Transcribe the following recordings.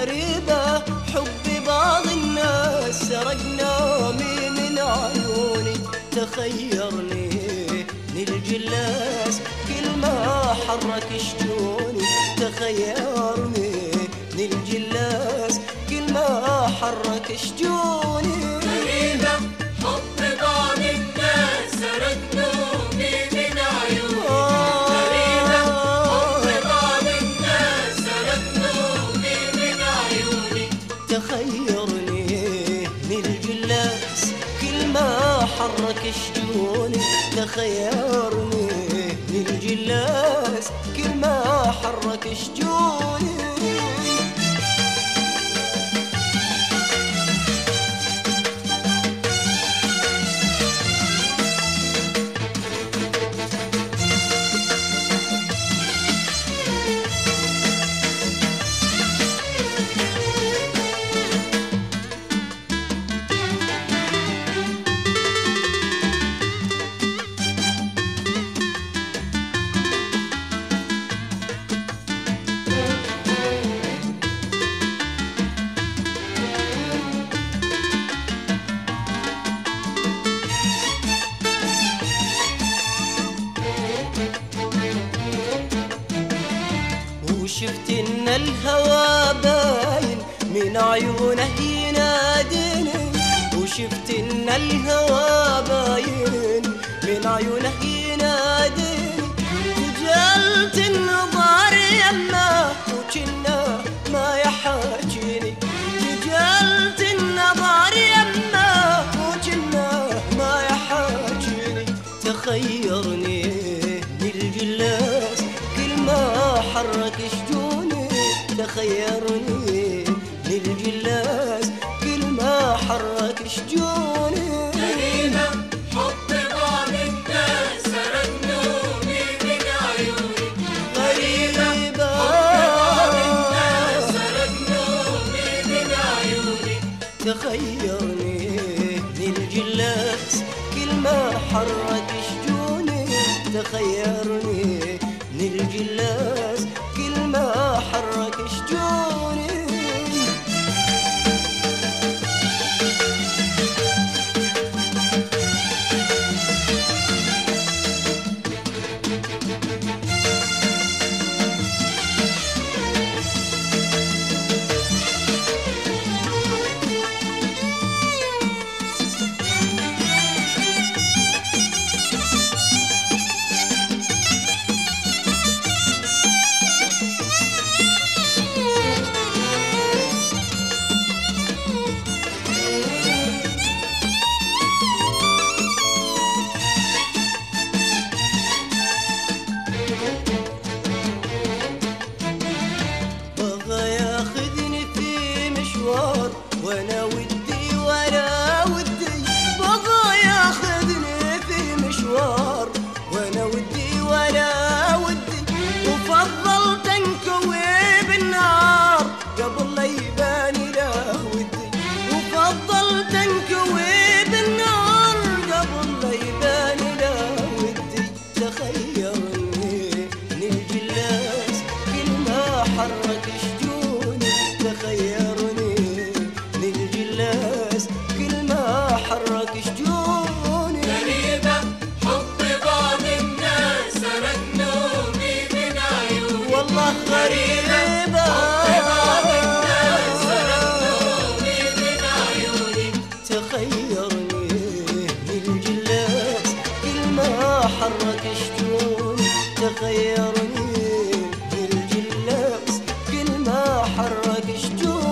غريبة حب بعض الناس سرقنامي من عيوني تخيرني من الجلاس كل ما حرك شجوني تخيرني من الجلاس كل ما حرك شجوني غريبة حب بعض الناس سرقنامي من عيوني غريبة حب بعض الناس سرقنامي من عيوني تخيرني من الجلاس كل ما حرك شجوني تخيرني من الجلاس كل ما حرك شجوني. شفت ان الهوى باين من عيونه يناديني وشفت ان الهوى باين من عيونه يناديني وجلت النظر يمه وجنه ما يحاجيني وجلت النظر يمه وجنه ما يحاجيني تخيرني من الجلاس كل ما حرك تخيرني للجلاس كل ما حرك شجوني غريبة حب بعض الناس سرق نومي من عيوني غريبة حب بعض الناس سرق نومي من عيوني تخيرني للجلاس كل ما حرك شجوني تخيرني للجلاس كل ما حرك شجوني. وانا ودي وانا ودي بغى ياخذني في مشوار وانا ودي وانا ودي وفضلت انكوي بالنار قبل لا يباني لا ودي وفضلت انكوي بالنار قبل لا يباني لا ودي تخيرني من الجلاس كل ما حرك شجوني تخيرني غريبة حب بعض الناس سرق نومي من عيوني تخيرني من الجلاس كل ما حرك شجوني تخيرني من الجلاس كل ما حرك شجوني.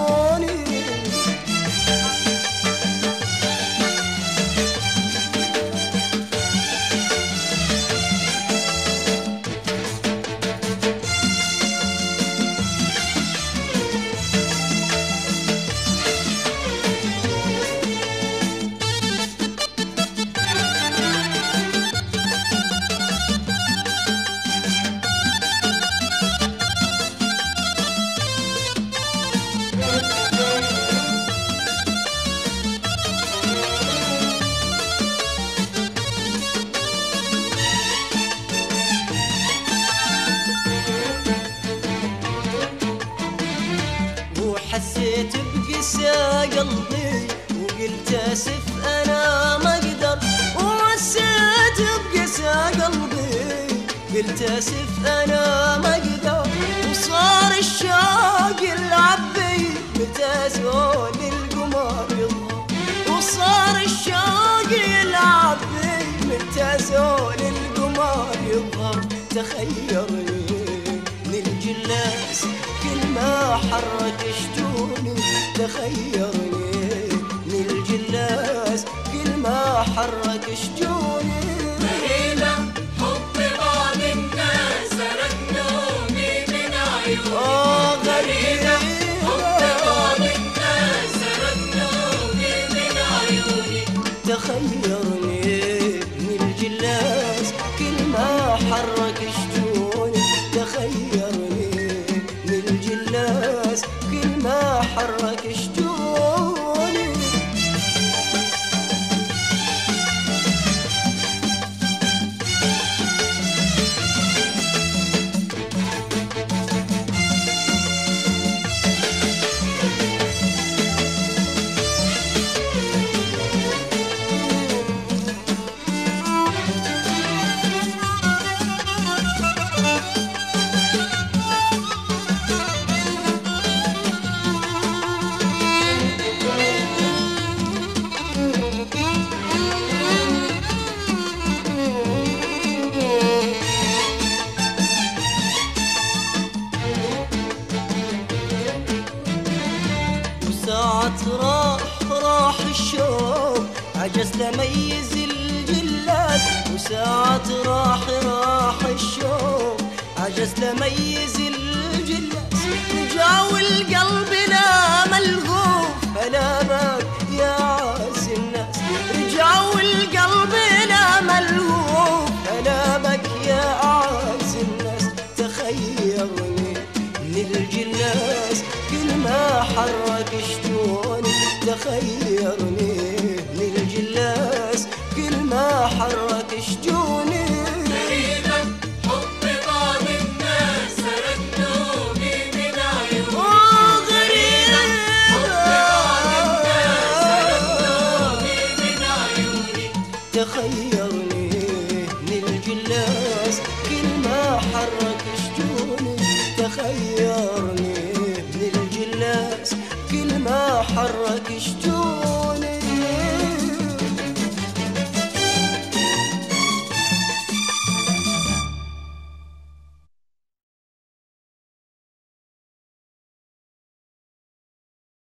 حسيت بقسا قلبي وقلت اسف انا ما اقدر، وحسيت بقسا قلبي قلت اسف انا ما اقدر، وصار الشوق يلعب بي متى زون القمر يظهر، وصار الشوق يلعب بي متى زون القمر يظهر. تخيرني من الجلاس كل ما حرك شجوني، تخيرني من الجلاس كل ما حرك شجوني. غريبة حب بعض الناس سرق نومي من عيوني، غريبة حب بعض الناس سرق نومي من عيوني. تخيرني من الجلاس كل ما حرك شجوني، تخيرني من الجلاس كل ما حرك شجوني. راح راح الشوق عجزت اميز الجلاس، وساعات راح راح الشوق عجزت اميز الجلاس. جاو القلب لا ملغوف كلامك يا عز الناس، جاو القلب لا ملغوف كلامك يا عز الناس. تخيرني من الجلاس كل ما حرك شجوني، تخيرني من الجلاس كل ما حرك شجوني. غريبة حب بعض الناس سرق نومي من عيوني، غريبة حب بعض الناس سرق نومي من عيوني. تخيرني من الجلاس كل ما حرك شجوني، تخيرني كل ما حرك شجوني.